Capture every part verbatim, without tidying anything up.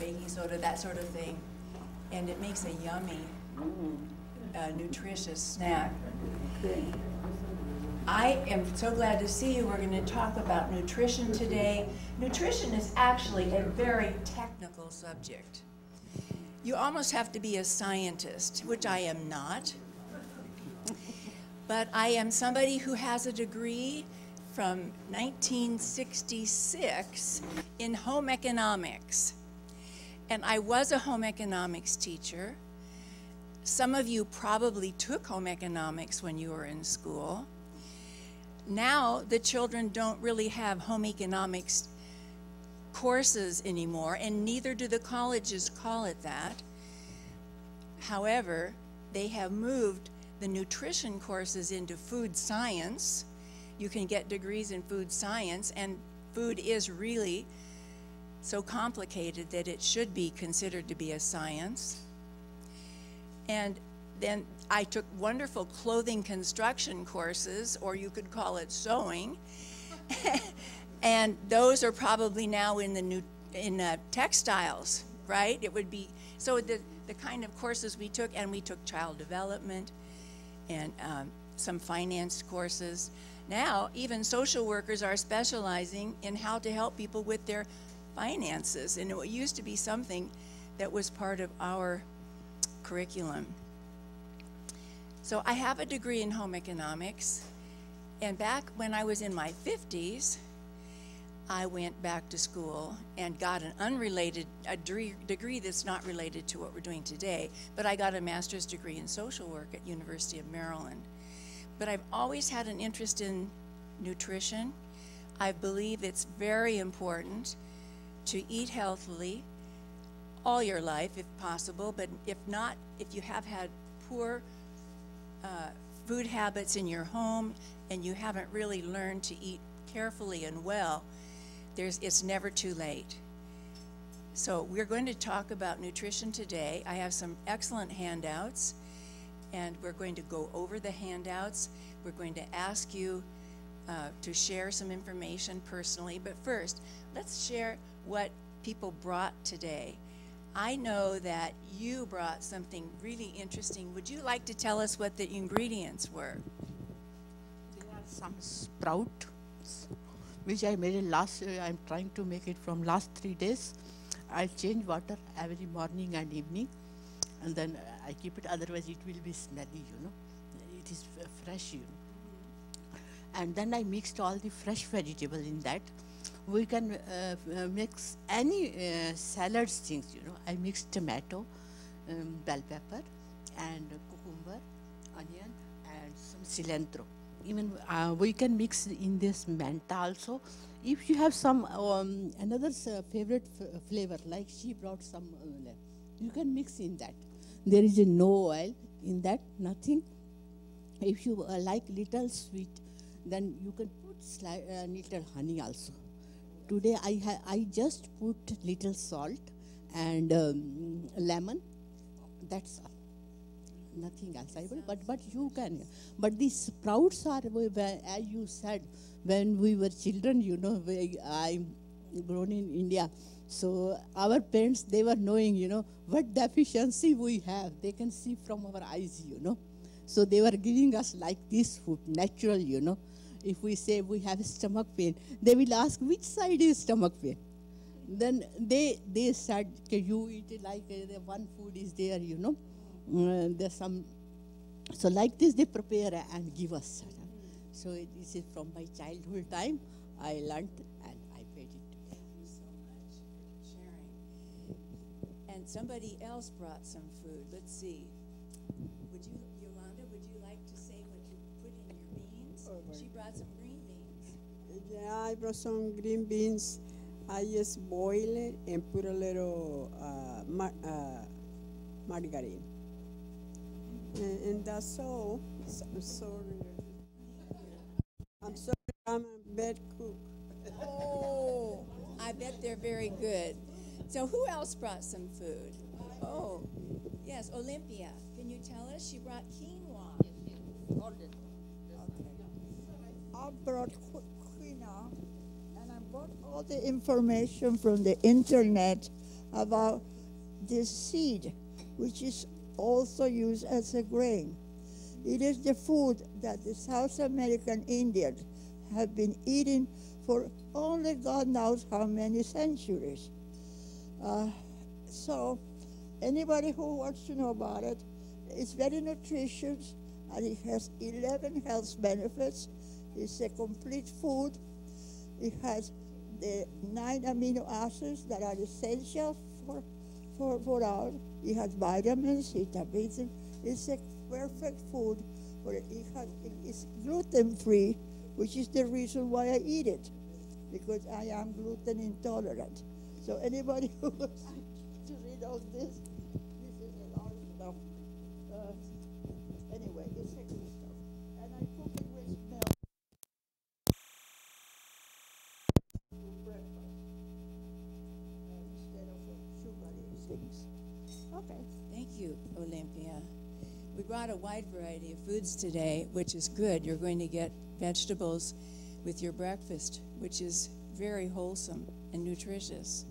baking soda, that sort of thing. And it makes a yummy, uh, nutritious snack. I am so glad to see you. We're going to talk about nutrition today. Nutrition is actually a very technical subject. You almost have to be a scientist, which I am not. But I am somebody who has a degree from nineteen sixty-six in home economics. And I was a home economics teacher. Some of you probably took home economics when you were in school. Now the children don't really have home economics courses anymore, and neither do the colleges call it that. However, they have moved the nutrition courses into food science. You can get degrees in food science, and food is really so complicated that it should be considered to be a science. And then I took wonderful clothing construction courses, or you could call it sewing. And those are probably now in the new in uh, textiles, right? It would be so the the kind of courses we took, and we took child development and um, some finance courses. Now even social workers are specializing in how to help people with their finances, and it used to be something that was part of our curriculum. So I have a degree in home economics, and back when I was in my fifties, I went back to school and got an unrelated a degree that's not related to what we're doing today, but I got a master's degree in social work at University of Maryland. But I've always had an interest in nutrition. I believe it's very important to eat healthily all your life if possible, but if not, if you have had poor uh, food habits in your home and you haven't really learned to eat carefully and well, There's, it's never too late. So we're going to talk about nutrition today. I have some excellent handouts, and we're going to go over the handouts. We're going to ask you uh, to share some information personally, but first, let's share what people brought today. I know that you brought something really interesting. Would you like to tell us what the ingredients were? There are some sprouts, which I made it last year. I'm trying to make it from last three days. I change water every morning and evening, and then I keep it, otherwise it will be smelly, you know. It is fresh, you know. And then I mixed all the fresh vegetable in that. We can uh, mix any uh, salads things, you know. I mixed tomato, um, bell pepper, and cucumber, onion, and some cilantro. Even uh, we can mix in this manta also. If you have some um, another uh, favorite f flavor, like she brought some, uh, you can mix in that. There is a no oil in that, nothing. If you uh, like little sweet, then you can put sli uh, little honey also. Today I ha I just put little salt and um, lemon. That's all. Nothing else, I will, but, but you can. But these sprouts are, as you said, when we were children, you know, we, I'm grown in India. So our parents, they were knowing, you know, what deficiency we have. They can see from our eyes, you know. So they were giving us like this food, natural, you know. If we say we have stomach pain, they will ask, which side is stomach pain? Then they, they said, okay, you eat like uh, one food is there, you know. Uh, there's some, so like this they prepare and give us. So it, this is from my childhood time. I learned and I paid it. Thank you so much for sharing. And somebody else brought some food. Let's see. Would you, Yolanda? Would you like to say what you put in your beans? Oh, she brought some green beans. Yeah, I brought some green beans. I just boil it and put a little uh, mar uh, margarine. And, and that's all. So, I'm sorry. I'm sorry, I'm a bad cook. Oh, I bet they're very good. So who else brought some food? Oh, yes, Olympia. Can you tell us? She brought quinoa. Okay. I brought quinoa, and I bought all the information from the internet about this seed, which is also used as a grain. It is the food that the South American Indians have been eating for only God knows how many centuries. Uh, so anybody who wants to know about it, it's very nutritious, and it has eleven health benefits. It's a complete food. It has the nine amino acids that are essential for, for, for ours. It has vitamins, it has vitamins. It's a perfect food, for it. It has, it's gluten-free, which is the reason why I eat it, because I am gluten intolerant. So anybody who wants to read all this, this is a lot of stuff. Uh, anyway, it's a good stuff. And I cook it with milk for breakfast uh, instead of sugary things. Okay. Thank you, Olympia. We brought a wide variety of foods today, which is good. You're going to get vegetables with your breakfast, which is very wholesome and nutritious.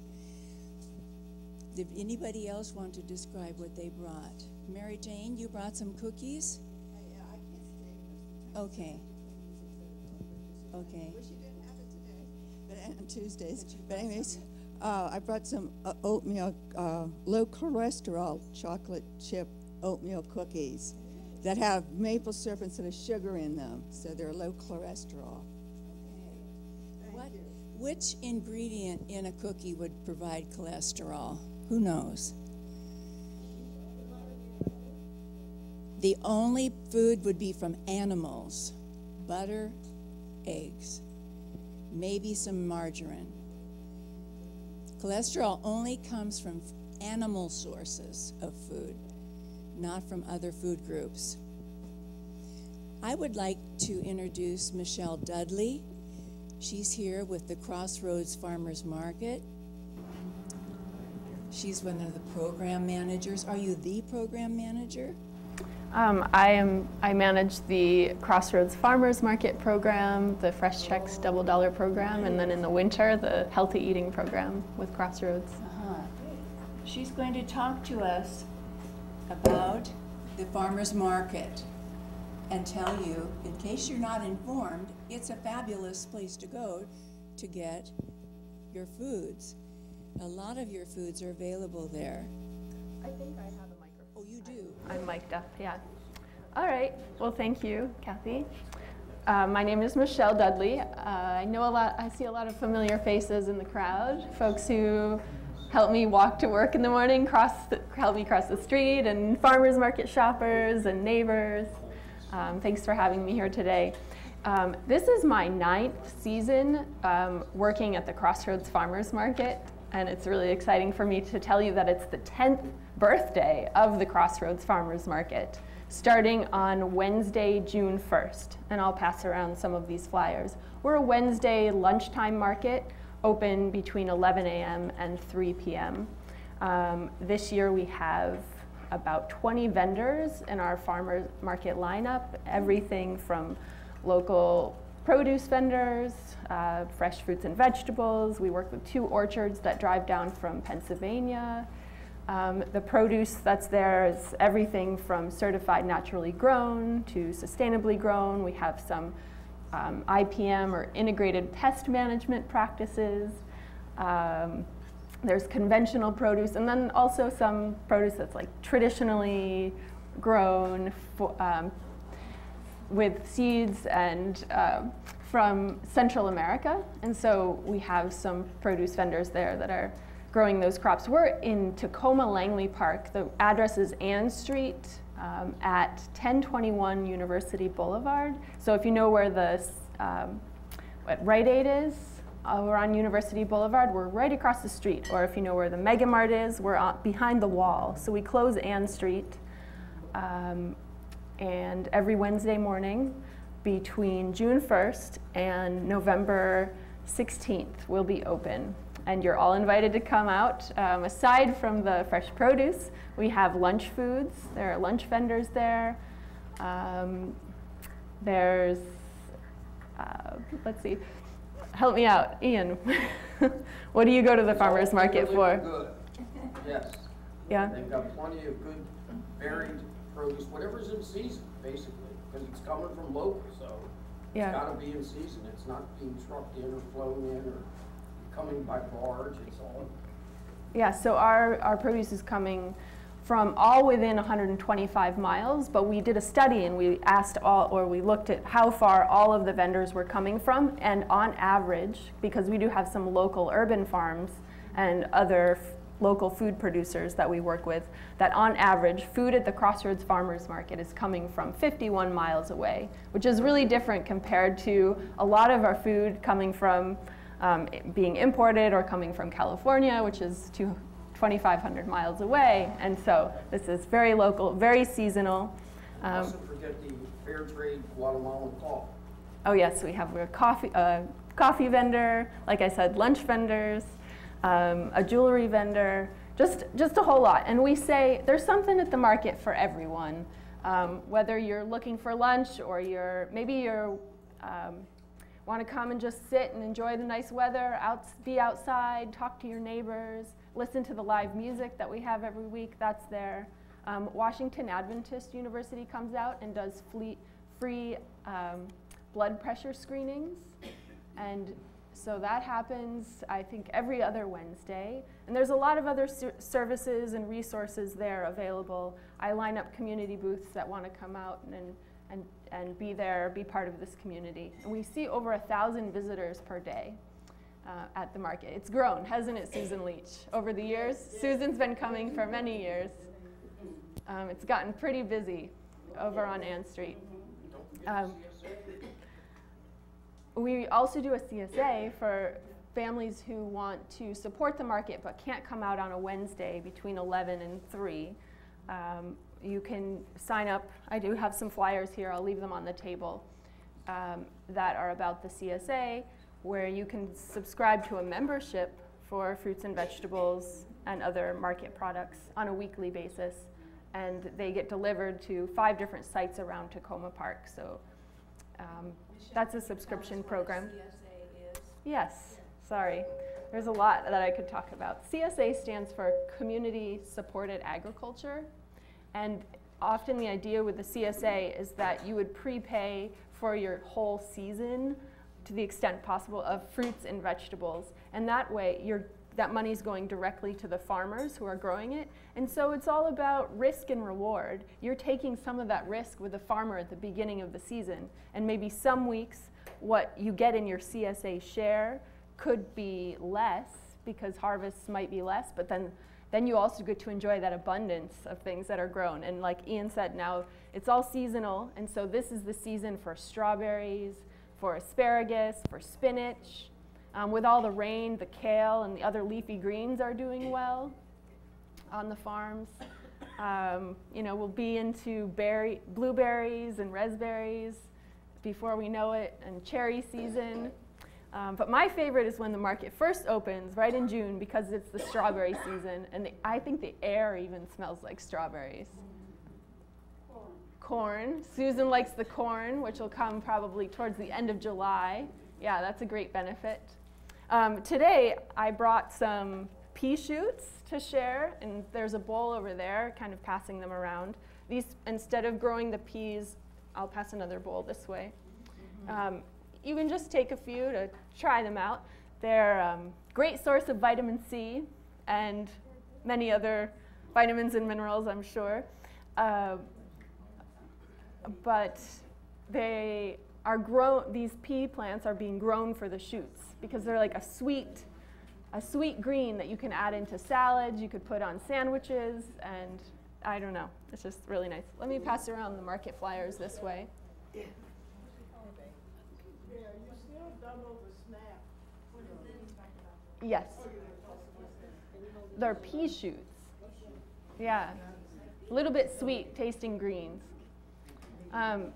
Did anybody else want to describe what they brought? Mary Jane, you brought some cookies? Uh, yeah, I can't stay. Okay. Okay. I wish you didn't have it today, but on Tuesdays. But anyways, uh, I brought some uh, oatmeal, uh, low cholesterol chocolate chip oatmeal cookies that have maple syrup instead of sugar in them, so they're low cholesterol. Okay. What, which ingredient in a cookie would provide cholesterol? Who knows? The only food would be from animals, butter, eggs, maybe some margarine. Cholesterol only comes from animal sources of food, not from other food groups. I would like to introduce Michelle Dudley. She's here with the Crossroads Farmers Market. She's one of the program managers. Are you the program manager? Um, I am. I manage the Crossroads Farmers Market program, the Fresh Checks Double Dollar program, and then in the winter, the Healthy Eating program with Crossroads. Uh-huh. She's going to talk to us about the farmers market and tell you, in case you're not informed, it's a fabulous place to go to get your foods. A lot of your foods are available there. I think I have a microphone. Oh, you do? I'm mic'd up, yeah. All right, well, thank you, Kathy. Uh, my name is Michelle Dudley. Uh, I know a lot, I see a lot of familiar faces in the crowd, folks who help me walk to work in the morning, cross the, help me cross the street, and farmers market shoppers and neighbors. Um, thanks for having me here today. Um, this is my ninth season um, working at the Crossroads Farmers Market, and it's really exciting for me to tell you that it's the tenth birthday of the Crossroads Farmers Market, starting on Wednesday, June first, and I'll pass around some of these flyers. We're a Wednesday lunchtime market, open between eleven A M and three P M Um, this year we have about twenty vendors in our farmers market lineup, everything from local produce vendors, uh, fresh fruits and vegetables. We work with two orchards that drive down from Pennsylvania. Um, the produce that's there is everything from certified naturally grown to sustainably grown. We have some Um, I P M or integrated pest management practices. Um, there's conventional produce, and then also some produce that's like traditionally grown for, um, with seeds and uh, from Central America. And so we have some produce vendors there that are growing those crops. We're in Takoma Langley Park. The address is Ann Street. Um, at ten twenty-one University Boulevard. So if you know where the um, what Rite Aid is, uh, we're on University Boulevard, we're right across the street. Or if you know where the Mega Mart is, we're on, behind the wall. So we close Ann Street. Um, and every Wednesday morning between June first and November sixteenth we'll be open. And you're all invited to come out. Um, aside from the fresh produce, we have lunch foods. There are lunch vendors there. Um, there's, uh, let's see, help me out, Ian. What do you go to the farmers market for? Yes. Yeah. They've got plenty of good varied produce, whatever's in season, basically, because it's coming from local, so yeah. It's got to be in season. It's not being trucked in or flown in or coming by barge. It's all. Yeah. So our our produce is coming from all within one hundred twenty-five miles, but we did a study and we asked all, or we looked at how far all of the vendors were coming from, and on average, because we do have some local urban farms and other f local food producers that we work with, that on average, food at the Crossroads Farmers Market is coming from fifty-one miles away, which is really different compared to a lot of our food coming from um, being imported or coming from California, which is too twenty-five hundred miles away, and so this is very local, very seasonal. Um, also forget the fair trade Guatemalan coffee. Oh yes, we have a coffee, uh, coffee vendor, like I said, lunch vendors, um, a jewelry vendor, just, just a whole lot. And we say there's something at the market for everyone, um, whether you're looking for lunch or you're, maybe you're, um, want to come and just sit and enjoy the nice weather, out, be outside, talk to your neighbors, listen to the live music that we have every week. That's there. Um, Washington Adventist University comes out and does fleet, free um, blood pressure screenings. And so that happens, I think, every other Wednesday. And there's a lot of other ser services and resources there available. I line up community booths that want to come out and, and And, and be there, be part of this community. And we see over a thousand visitors per day uh, at the market. It's grown, hasn't it, Susan Leach, over the years? Susan's been coming for many years. Um, it's gotten pretty busy over on Ann Street. Um, we also do a C S A for families who want to support the market but can't come out on a Wednesday between eleven and three. Um, You can sign up. I do have some flyers here. I'll leave them on the table um, that are about the C S A, where you can subscribe to a membership for fruits and vegetables and other market products on a weekly basis. And they get delivered to five different sites around Takoma Park. So um, that's a subscription program. C S A is. Yes, sorry. There's a lot that I could talk about. C S A stands for Community Supported Agriculture. And often the idea with the C S A is that you would prepay for your whole season to the extent possible of fruits and vegetables. And that way, you're, that money's going directly to the farmers who are growing it. And so it's all about risk and reward. You're taking some of that risk with the farmer at the beginning of the season. And maybe some weeks, what you get in your C S A share could be less because harvests might be less, but then then you also get to enjoy that abundance of things that are grown. And like Ian said, now it's all seasonal, and so this is the season for strawberries, for asparagus, for spinach. Um, with all the rain, the kale and the other leafy greens are doing well on the farms. Um, you know, we'll be into berry, blueberries and raspberries before we know it, and cherry season. Um, but my favorite is when the market first opens, right in June, because it's the strawberry season. And the, I think the air even smells like strawberries. Corn. corn. Susan likes the corn, which will come probably towards the end of July. Yeah, that's a great benefit. Um, today, I brought some pea shoots to share. And there's a bowl over there, kind of passing them around. These, instead of growing the peas, I'll pass another bowl this way. Mm-hmm. um, You can just take a few to try them out. They're a um, great source of vitamin C and many other vitamins and minerals, I'm sure. Uh, but they are grown, these pea plants are being grown for the shoots because they're like a sweet, a sweet green that you can add into salads, you could put on sandwiches, and I don't know, it's just really nice. Let me pass around the market flyers this way. Yes. They're pea shoots. Yeah. A little bit sweet tasting greens. Um,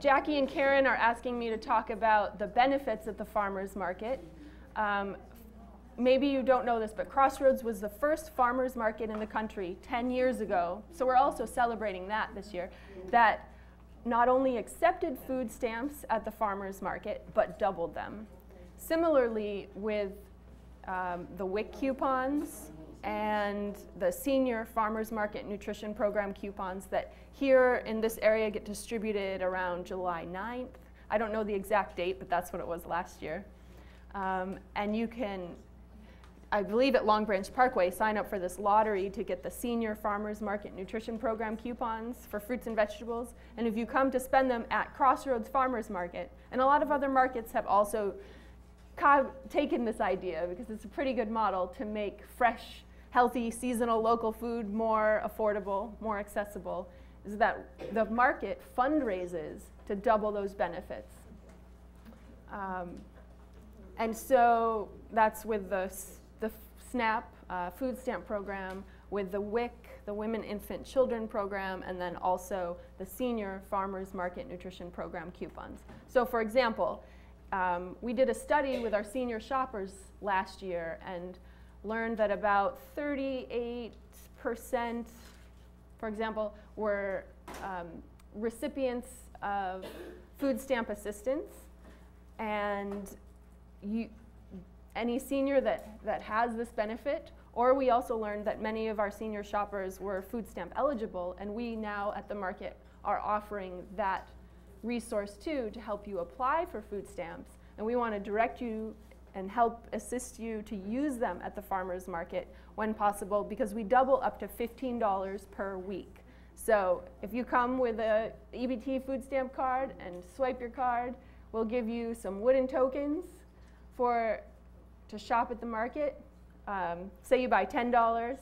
Jackie and Karen are asking me to talk about the benefits at the farmers market. Um, maybe you don't know this, but Crossroads was the first farmers market in the country ten years ago. So we're also celebrating that this year. That not only accepted food stamps at the farmers market, but doubled them. Similarly, with um, the W I C coupons and the senior farmers market nutrition program coupons that here in this area get distributed around July ninth. I don't know the exact date, but that's what it was last year. Um, and you can, I believe at Long Branch Parkway, sign up for this lottery to get the senior farmers market nutrition program coupons for fruits and vegetables. And if you come to spend them at Crossroads Farmers Market, and a lot of other markets have also taken this idea because it's a pretty good model to make fresh, healthy, seasonal, local food more affordable, more accessible, is that the market fundraises to double those benefits. Um, and so that's with the, the SNAP uh, food stamp program, with the W I C, the Women, Infant, Children program, and then also the Senior Farmers Market Nutrition Program coupons. So for example, um, we did a study with our senior shoppers last year and learned that about thirty-eight percent, for example, were um, recipients of food stamp assistance, and you, any senior that, that has this benefit, or we also learned that many of our senior shoppers were food stamp eligible, and we now at the market are offering that resource too to help you apply for food stamps, and we want to direct you and help assist you to use them at the farmers market when possible, because we double up to fifteen dollars per week. So if you come with a E B T food stamp card and swipe your card, we'll give you some wooden tokens for to shop at the market. Um, say you buy ten dollars,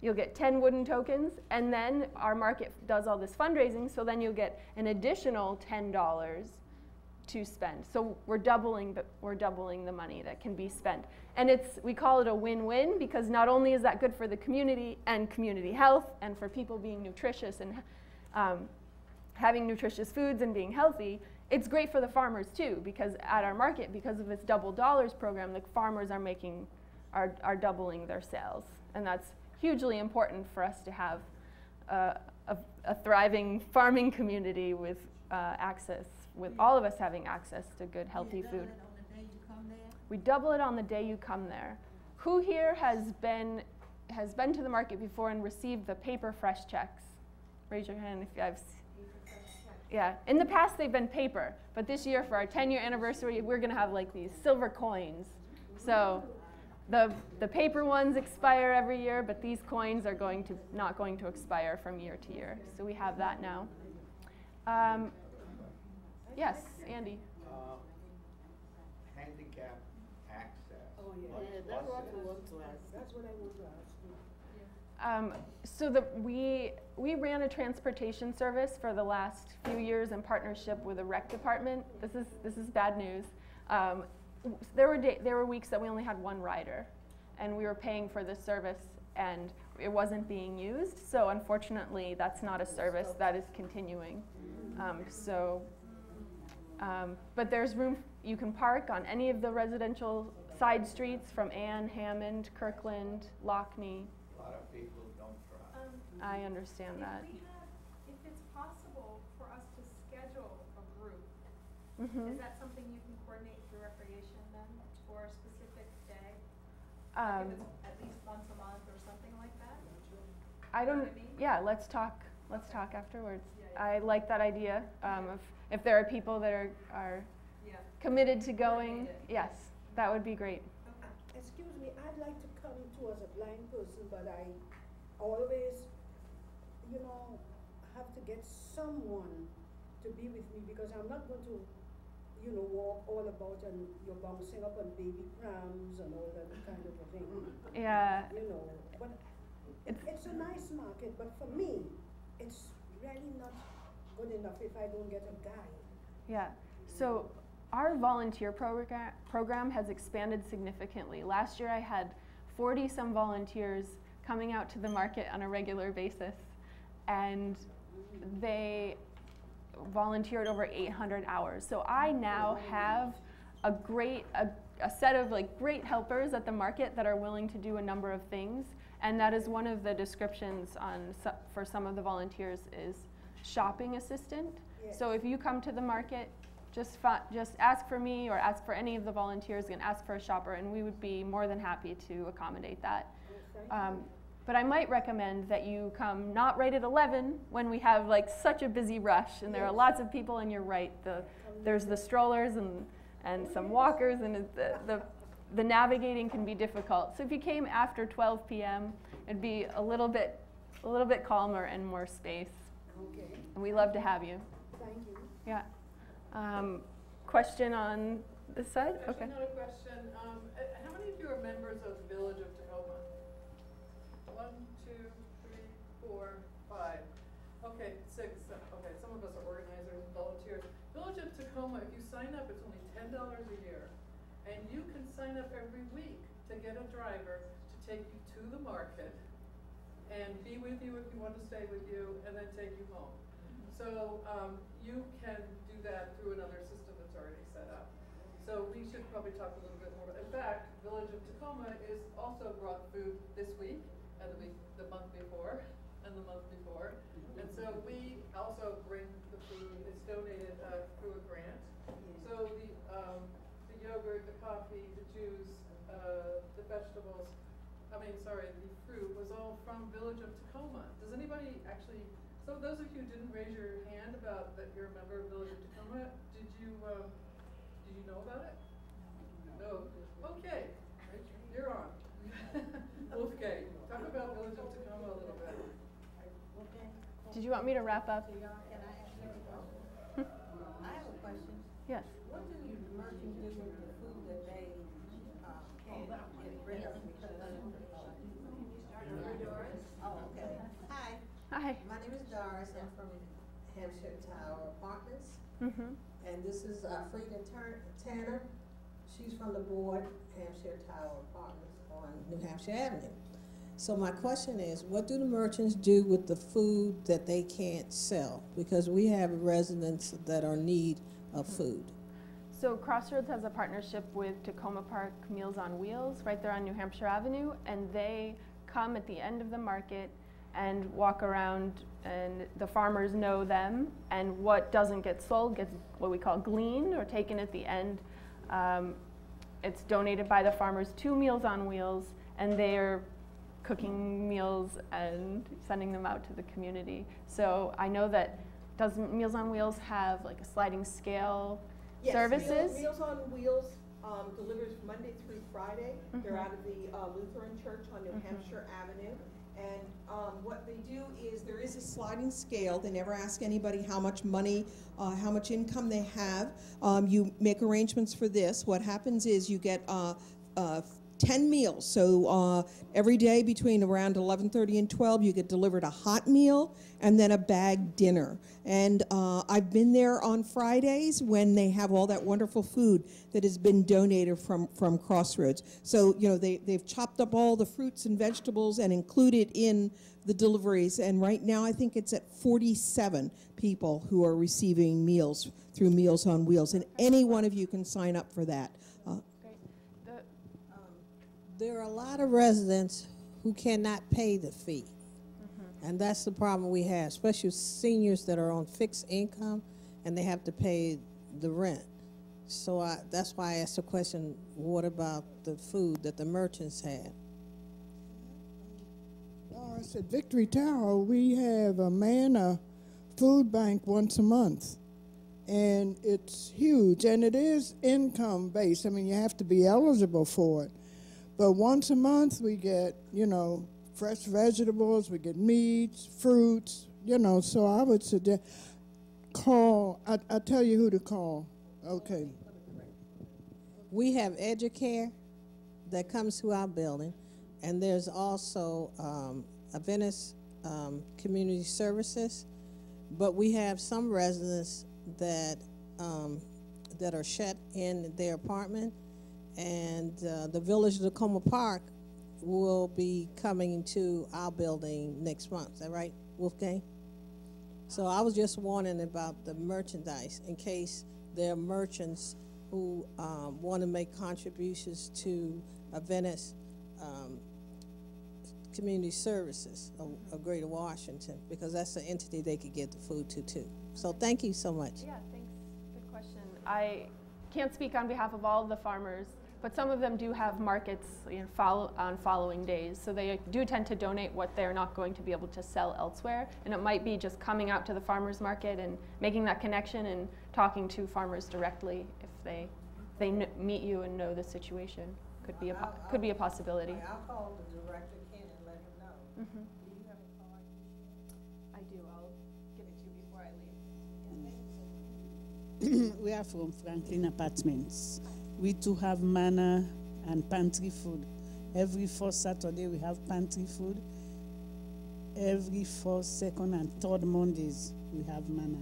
you'll get ten wooden tokens, and then our market does all this fundraising, so then you'll get an additional ten dollars to spend. So we're doubling, but we're doubling the money that can be spent. And it's, we call it a win-win, because not only is that good for the community and community health and for people being nutritious and um, having nutritious foods and being healthy, it's great for the farmers too, because at our market, because of its double dollars program, the farmers are making, are, are doubling their sales. And that's hugely important for us to have uh, a, a thriving farming community with uh, access, with all of us having access to good, healthy food. We double it on the day you come there. Who here has been, has been to the market before and received the paper fresh checks? Raise your hand if I've seen. Yeah, in the past they've been paper, but this year for our ten-year anniversary, we're gonna have like these silver coins. So the, the paper ones expire every year, but these coins are going to, not going to expire from year to year. So we have that now. Um, Yes, Andy. Uh, handicap access. Oh, yeah. Yeah, that's what I want to ask. That's what I want to ask. Um, so the, we, we ran a transportation service for the last few years in partnership with the rec department. This is, this is bad news. Um, there, were day, there were weeks that we only had one rider, and we were paying for this service, and it wasn't being used. So unfortunately, that's not a service that is continuing. Um, so. Um, but there's room, you can park on any of the residential side streets from Ann, Hammond, Kirkland, Lockney. A lot of people don't drive. Um, I understand if that. We have, if it's possible for us to schedule a group, mm-hmm. is that something you can coordinate through recreation then for a specific day? Um, like at least once a month or something like that? I don't, you know what I mean? Yeah, let's talk, let's okay. talk afterwards. Yeah, yeah. I like that idea um, of. If there are people that are, are yeah. committed to going, yes, that would be great. Okay. Excuse me, I'd like to come too as a blind person, but I always, you know, have to get someone to be with me, because I'm not going to, you know, walk all about and you're bouncing up on baby prams and all that kind of a thing. Yeah. You know, but it's, it's a nice market, but for me, it's really not good enough if I don't get a guide. Yeah, so our volunteer program program has expanded significantly. Last year I had forty some volunteers coming out to the market on a regular basis, and they volunteered over eight hundred hours. So I now have a great a, a set of like great helpers at the market that are willing to do a number of things, and that is one of the descriptions on for some of the volunteers is shopping assistant. Yes. So if you come to the market, just just ask for me or ask for any of the volunteers and ask for a shopper, and we would be more than happy to accommodate that. Um, but I might recommend that you come not right at eleven when we have like such a busy rush and there are lots of people, and you're right, the, there's the strollers and, and some walkers, and the, the, the navigating can be difficult. So if you came after twelve p m, it'd be a little bit, a little bit calmer and more space. Okay. And we love to have you. Thank you. Yeah. Um, question on this side? There's okay. Another question. Um, how many of you are members of the Village of Takoma? One, two, three, four, five. Okay, six. Okay, some of us are organizers and volunteers. Village of Takoma, if you sign up, it's only ten dollars a year. And you can sign up every week to get a driver to take you to the market and be with you if you want to stay with you, and then take you home. So um, you can do that through another system that's already set up. So we should probably talk a little bit more. In fact, Village of Takoma is also brought food this week, and the week, the month before, and the month before. And so we also bring the food. It's donated uh, through a grant. So the, um, the yogurt, the coffee, the juice, uh, the vegetables, I mean, sorry, the fruit was all from Village of Takoma. Does anybody actually, so those of you who didn't raise your hand about that you're a member of Village of Takoma, did you, um, did you know about it? No. Okay, you're on. Okay, talk about Village of Takoma a little bit. Did you want me to wrap up? Can I ask you a question? I have a question. Yes. What do you merchants do with the food that they uh, can't get rid of? Hi. My name is Doris. I'm from Hampshire Tower Apartments. Mm-hmm. And this is uh, Frida Tanner. She's from the board, Hampshire Tower Apartments on New Hampshire Avenue. So my question is, what do the merchants do with the food that they can't sell? Because we have residents that are in need of food. So Crossroads has a partnership with Takoma Park Meals on Wheels right there on New Hampshire Avenue, and they come at the end of the market and walk around, and the farmers know them, and what doesn't get sold gets what we call gleaned or taken at the end. Um, it's donated by the farmers to Meals on Wheels, and they are cooking meals and sending them out to the community. So I know that, does Meals on Wheels have like a sliding scale yes, services? Meals, Meals on Wheels um, delivers Monday through Friday. Mm-hmm. They're out of the uh, Lutheran Church on New mm-hmm. Hampshire Avenue. And um, what they do is there is a sliding scale. They never ask anybody how much money, uh, how much income they have. Um, you make arrangements for this. What happens is you get uh, uh, ten meals. So uh, every day between around eleven thirty and twelve, you get delivered a hot meal and then a bag dinner. And uh, I've been there on Fridays when they have all that wonderful food that has been donated from, from Crossroads. So, you know, they, they've chopped up all the fruits and vegetables and included in the deliveries. And right now I think it's at forty-seven people who are receiving meals through Meals on Wheels. And any one of you can sign up for that. Uh, There are a lot of residents who cannot pay the fee, mm-hmm. and that's the problem we have, especially seniors that are on fixed income and they have to pay the rent. So I, that's why I asked the question, what about the food that the merchants had? Doris, at Victory Tower, we have a manna food bank once a month, and it's huge, and it is income-based. I mean, you have to be eligible for it. But once a month we get, you know, fresh vegetables, we get meats, fruits, you know, so I would suggest, call, I, I'll tell you who to call. Okay. We have Educare that comes to our building, and there's also um, a Venice um, Community Services, but we have some residents that, um, that are shut in their apartment. And uh, the Village of Takoma Park will be coming to our building next month. Is that right, Wolfgang? So I was just warning about the merchandise in case there are merchants who um, want to make contributions to a Venice um, Community Services of, of Greater Washington, because that's the entity they could get the food to, too. So thank you so much. Yeah, thanks. Good question. I can't speak on behalf of all the farmers, But some of them do have markets, you know, follow, on following days, so they do tend to donate what they're not going to be able to sell elsewhere. And it might be just coming out to the farmers market and making that connection and talking to farmers directly if they if they kn meet you and know the situation. Could be a po could be a possibility. I'll call the director Ken and let him know. Mm-hmm. Do you have a call? I do. I'll give it to you before I leave. We are from Franklin Apartments. We too have manna and pantry food. Every fourth Saturday we have pantry food. Every fourth, second, and third Mondays we have manna.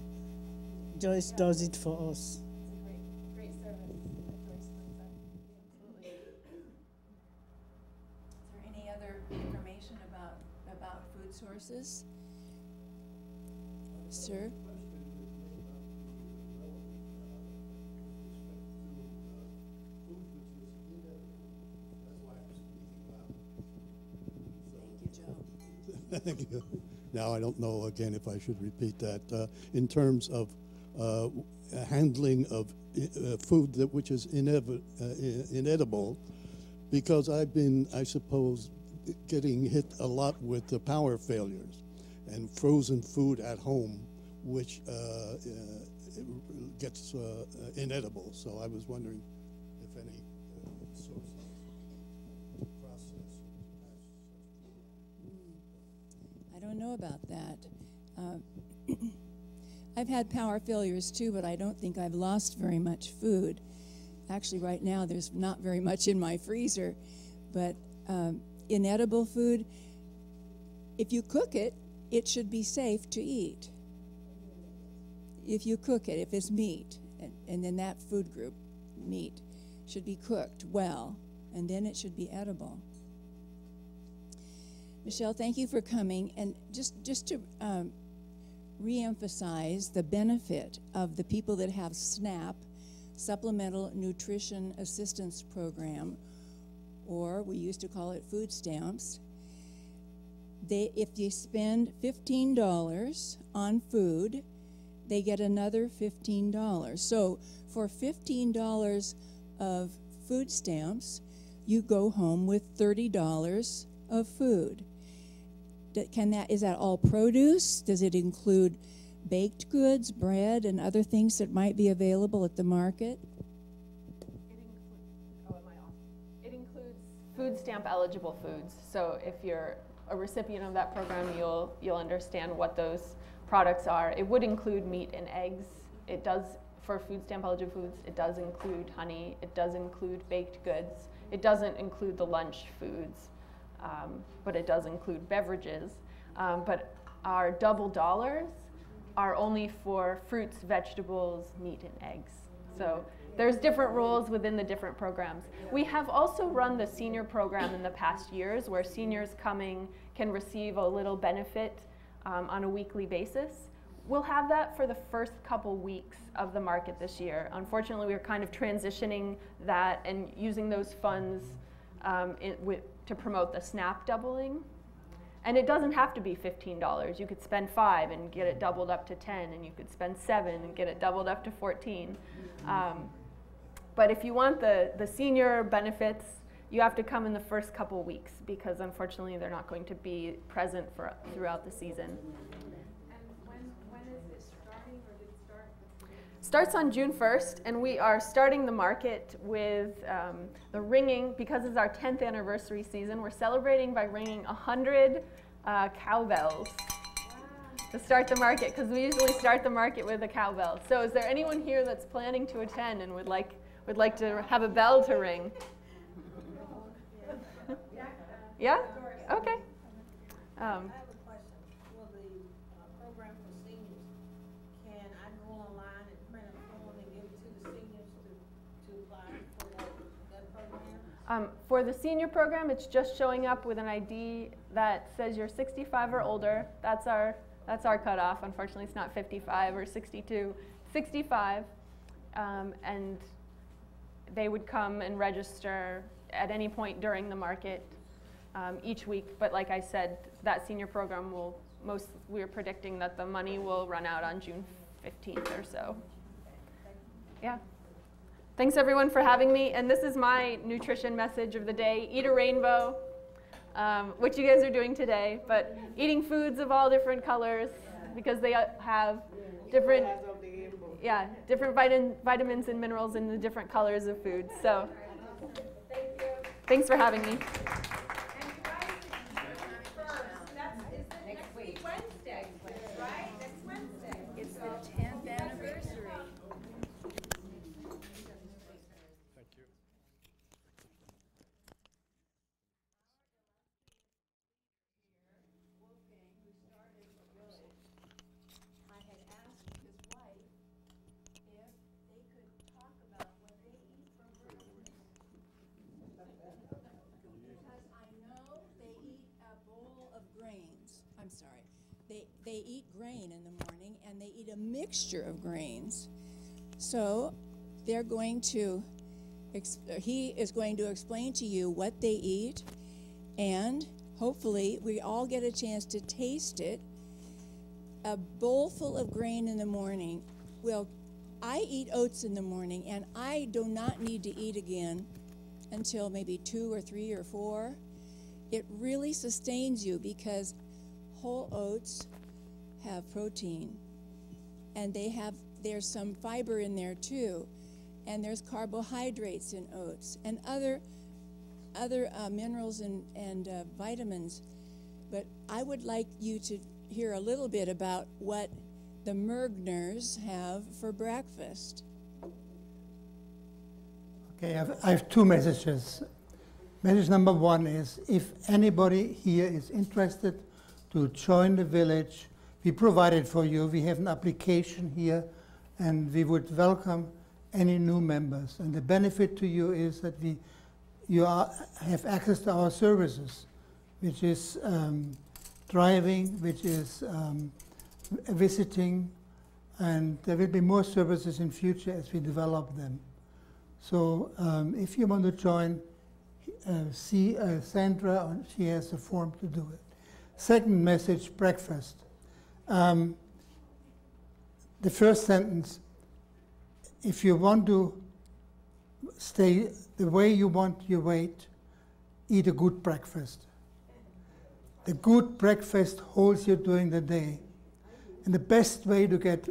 Joyce does it for us. It's a great, great service. Absolutely. Is there any other information about about food sources, sir? Thank you. Now, I don't know, again, if I should repeat that. Uh, in terms of uh, handling of uh, food that which is inev uh, inedible, because I've been, I suppose, getting hit a lot with the power failures and frozen food at home, which uh, uh, gets uh, inedible. So I was wondering if any uh, source. I don't know about that. Uh, I've had power failures too, but I don't think I've lost very much food. Actually, right now there's not very much in my freezer, but um, inedible food, if you cook it, it should be safe to eat. If you cook it, if it's meat, and, and then that food group, meat, should be cooked well, and then it should be edible. Michelle, thank you for coming, and just just to um, re-emphasize the benefit of the people that have SNAP, Supplemental Nutrition Assistance Program, or we used to call it food stamps. They, if you spend fifteen dollars on food, they get another fifteen dollars. So for fifteen dollars of food stamps, you go home with thirty dollars of food. Can that, is that all produce? Does it include baked goods, bread, and other things that might be available at the market? It includes, oh, am I off? It includes food stamp eligible foods. So if you're a recipient of that program, you'll you'll understand what those products are. It would include meat and eggs. It does, for food stamp eligible foods, it does include honey. It does include baked goods. It doesn't include the lunch foods. Um, but it does include beverages. Um, but our double dollars are only for fruits, vegetables, meat, and eggs. So there's different rules within the different programs. We have also run the senior program in the past years where seniors coming can receive a little benefit um, on a weekly basis. We'll have that for the first couple weeks of the market this year. Unfortunately, we're kind of transitioning that and using those funds um, in, with, to promote the SNAP doubling. And it doesn't have to be fifteen dollars. You could spend five and get it doubled up to ten, and you could spend seven and get it doubled up to fourteen. Um, but if you want the, the senior benefits, you have to come in the first couple weeks because unfortunately they're not going to be present for throughout the season. And when, when is it starting, or did it start? Starts on June first, and we are starting the market with um, the ringing, because it's our tenth anniversary season. We're celebrating by ringing one hundred uh, cowbells. Wow. To start the market, because we usually start the market with a cowbell. So is there anyone here that's planning to attend and would like, would like to have a bell to ring? Yeah? Okay. Um, Um, for the senior program, it's just showing up with an I D that says you're sixty-five or older. That's our, that's our cutoff. Unfortunately, it's not fifty-five or sixty-two, sixty-five. Um, and they would come and register at any point during the market um, each week. But like I said, that senior program will most, we're predicting that the money will run out on June fifteenth or so. Yeah. Thanks everyone for having me. And this is my nutrition message of the day. Eat a rainbow, um, which you guys are doing today, but eating foods of all different colors because they have different, yeah, different vitamin, vitamins and minerals in the different colors of food. So thanks for having me. They eat grain in the morning, and they eat a mixture of grains. So they're going to, he is going to explain to you what they eat, and hopefully we all get a chance to taste it. A bowl full of grain in the morning. Well, I eat oats in the morning, and I do not need to eat again until maybe two or three or four. It really sustains you because whole oats have protein, and they have, there's some fiber in there too, and there's carbohydrates in oats and other other uh, minerals and, and uh, vitamins. But I would like you to hear a little bit about what the Mergners have for breakfast. Okay, I have, I have two messages. Message number one is, if anybody here is interested to join the village, we provide it for you. We have an application here, and we would welcome any new members. And the benefit to you is that we, you are, have access to our services, which is um, driving, which is um, visiting, and there will be more services in future as we develop them. So um, if you want to join, uh, see uh, Sandra, she has a form to do it. Second message, breakfast. Um, the first sentence, if you want to stay the way you want your weight, eat a good breakfast. The good breakfast holds you during the day. And the best way to get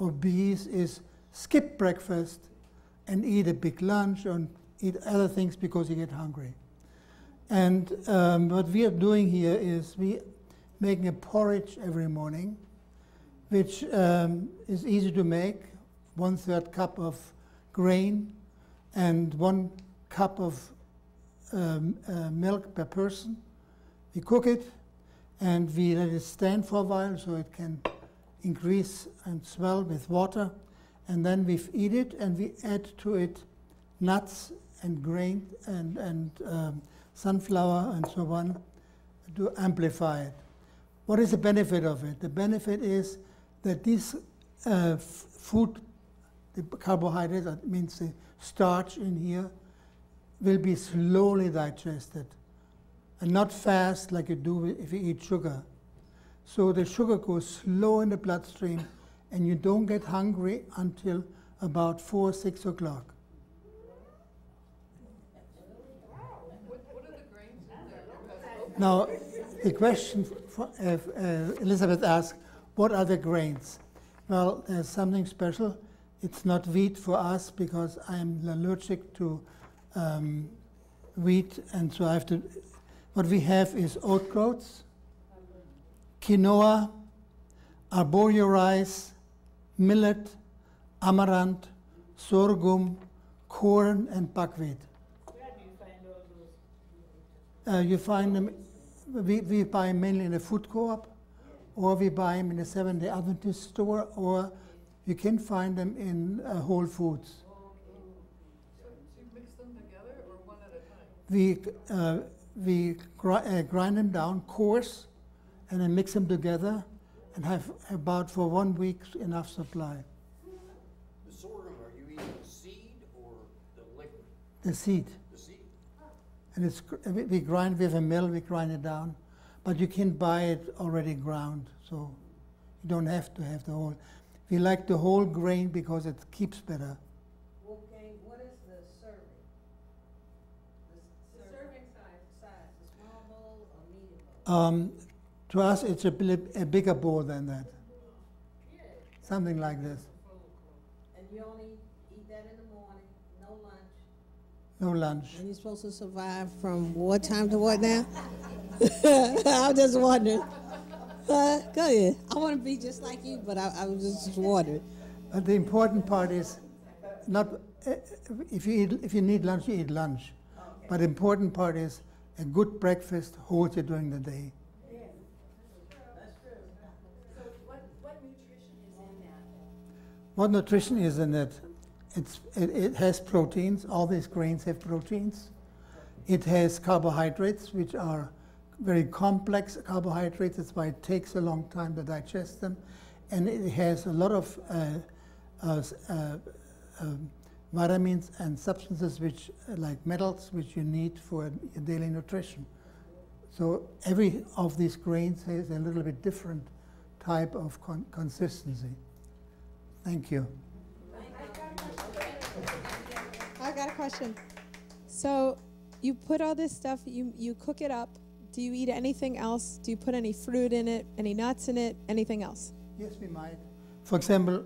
obese is skip breakfast and eat a big lunch and eat other things because you get hungry. And um, what we are doing here is we making a porridge every morning, which um, is easy to make, one third cup of grain and one cup of um, uh, milk per person. We cook it and we let it stand for a while so it can increase and swell with water. And then we eat it, and we add to it nuts and grain and, and um, sunflower and so on to amplify it. What is the benefit of it? The benefit is that this uh, food, the carbohydrates, that means the starch in here, will be slowly digested and not fast like you do if you eat sugar. So the sugar goes slow in the bloodstream, and you don't get hungry until about four, six o'clock. What are the grains in there? Now, the question for, uh, uh, Elizabeth asked, what are the grains? Well, there's something special. It's not wheat for us because I'm allergic to um, wheat, and so I have to, what we have is oat groats, quinoa, arborio rice, millet, amaranth, sorghum, corn, and buckwheat. Where do you find all those? Uh, you find them. We, we buy them mainly in a food co-op, or we buy them in a Seventh-day Adventist store, or you can find them in uh, Whole Foods. So, so you mix them together, or one at a time? We, uh, we gr uh, grind them down coarse, and then mix them together, and have about for one week enough supply. The sorghum, are you eating the seed or the liquid? The seed. And it's, we grind with a mill, we grind it down. But you can buy it already ground, so you don't have to have the whole. We like the whole grain because it keeps better. Okay, what is Um, to us, it's a, a bigger bowl than that. Good. Something like this. And you only eat that in the morning, no lunch. No lunch. And you're supposed to survive from what time to what now? I'm just wondering. Uh, go ahead. I want to be just like you, but I, I was just wondering. But the important part is not uh, if you eat, if you need lunch, you eat lunch. Okay. But the important part is a good breakfast holds you during the day. Yeah. That's true. So what, what nutrition is in that? What nutrition is in it? It's, it, it has proteins. All these grains have proteins. It has carbohydrates, which are very complex carbohydrates. That's why it takes a long time to digest them. And it has a lot of uh, uh, uh, uh, vitamins and substances, which like metals, which you need for your daily nutrition. So every of these grains has a little bit different type of con consistency. Thank you. I got a question. So you put all this stuff, you, you cook it up. Do you eat anything else? Do you put any fruit in it, any nuts in it, anything else? Yes, we might. For example,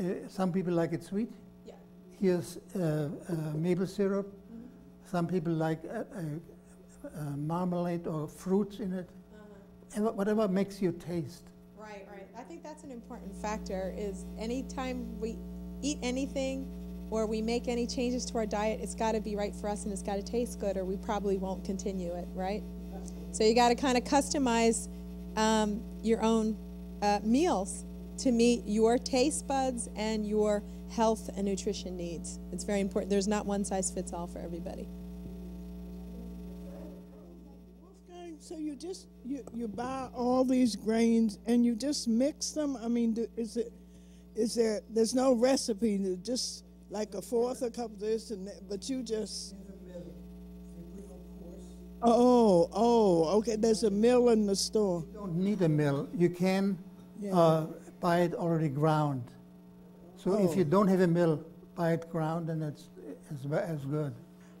uh, some people like it sweet. Yeah. Here's uh, uh, maple syrup. Mm-hmm. Some people like uh, uh, uh, marmalade or fruits in it. Uh-huh. Whatever makes you taste. Right, right. I think that's an important factor is anytime we eat anything or we make any changes to our diet, it's got to be right for us and it's got to taste good or we probably won't continue it, right? So you got to kind of customize um, your own uh, meals to meet your taste buds and your health and nutrition needs. It's very important. There's not one size fits all for everybody. Wolfgang, so you just you you buy all these grains and you just mix them. I mean, do, is it is there? There's no recipe. Just like a fourth, a cup of this and that, but you just. Oh, oh, okay, there's a mill in the store. You don't need a mill. You can yeah. uh, buy it already ground. So oh. if you don't have a mill, buy it ground and it's as, as good.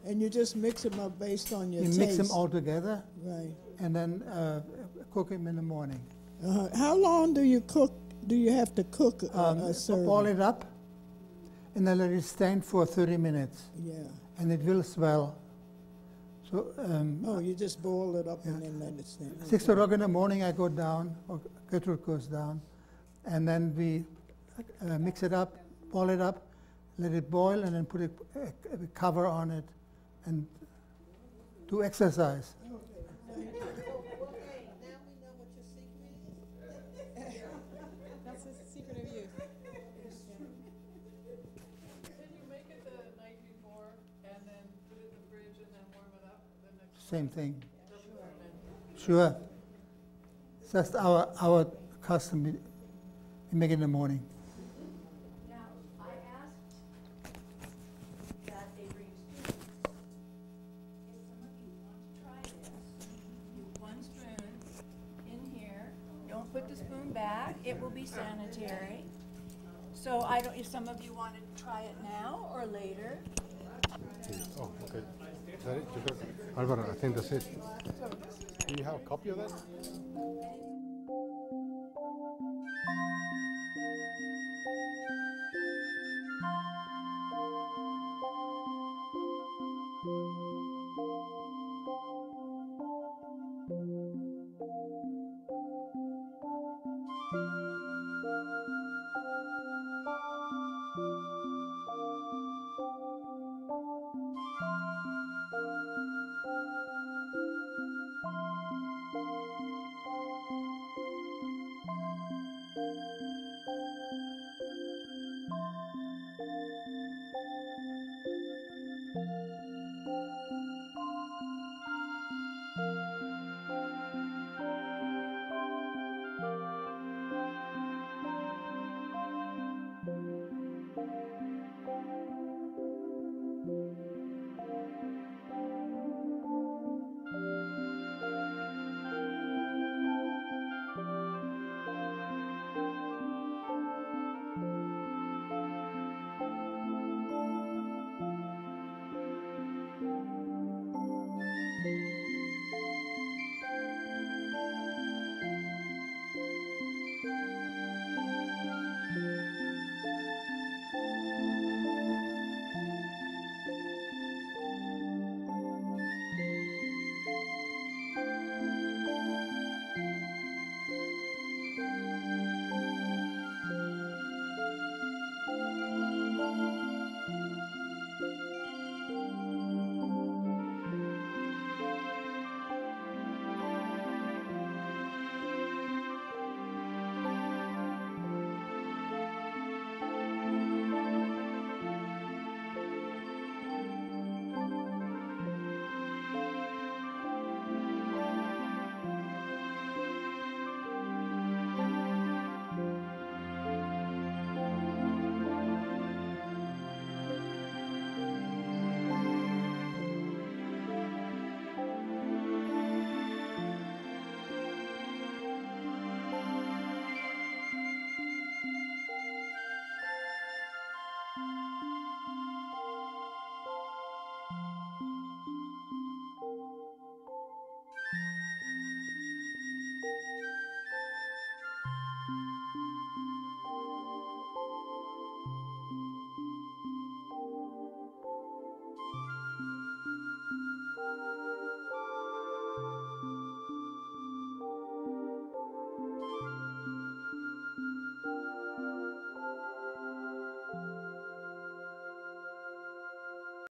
And you just mix them up based on your you taste. You mix them all together. Right. And then uh, cook them in the morning. Uh, how long do you cook, do you have to cook a, um, a serving? Boil it up and then let it stand for thirty minutes. Yeah. And it will swell. So, um, oh, you just boil it up yeah. and then let it stand. Six o'clock in the morning, I go down, or Gertrude goes down, and then we uh, mix it up, boil it up, let it boil, and then put a, a cover on it, and do exercise. Okay, now we know what your secret is. That's the secret of you. Same thing. Sure. It's just our our custom. We make it in the morning. Now, I asked that they bring students. If some of you want to try this, do one spoon in here. Don't put the spoon back. It will be sanitary. So I don't. If some of you want to try it now or later. Oh, okay. Is that it? Alvaro, I think that's it. Do you have a copy of that?